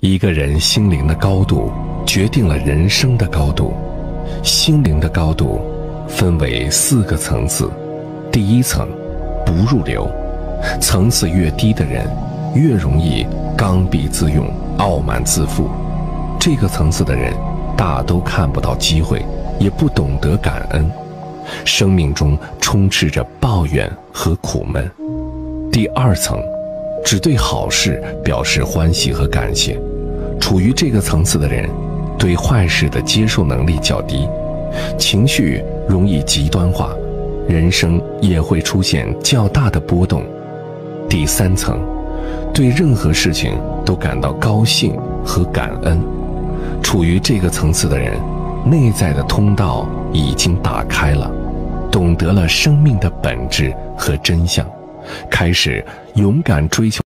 一个人心灵的高度决定了人生的高度。心灵的高度分为4个层次。第一层，不入流。层次越低的人，越容易刚愎自用、傲慢自负。这个层次的人，大都看不到机会，也不懂得感恩，生命中充斥着抱怨和苦闷。第二层，只对好事表示欢喜和感谢。处于这个层次的人，对坏事的接受能力较低，情绪容易极端化，人生也会出现较大的波动。第三层，对任何事情都感到高兴和感恩。处于这个层次的人，内在的通道已经打开了，懂得了生命的本质和真相，开始勇敢追求。